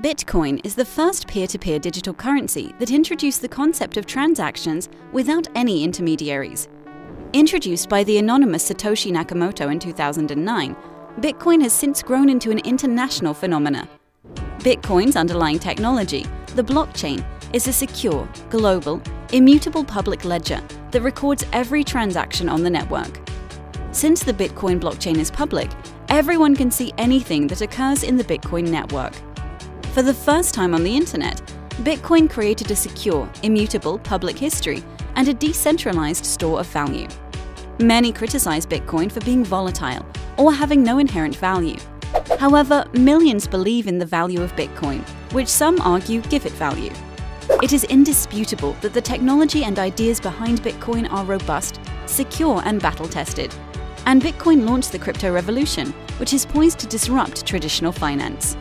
Bitcoin is the first peer-to-peer digital currency that introduced the concept of transactions without any intermediaries. Introduced by the anonymous Satoshi Nakamoto in 2009, Bitcoin has since grown into an international phenomenon. Bitcoin's underlying technology, the blockchain, is a secure, global, immutable public ledger that records every transaction on the network. Since the Bitcoin blockchain is public, everyone can see anything that occurs in the Bitcoin network. For the first time on the internet, Bitcoin created a secure, immutable public history and a decentralized store of value. Many criticize Bitcoin for being volatile or having no inherent value. However, millions believe in the value of Bitcoin, which some argue give it value. It is indisputable that the technology and ideas behind Bitcoin are robust, secure, and battle-tested. And Bitcoin launched the crypto revolution, which is poised to disrupt traditional finance.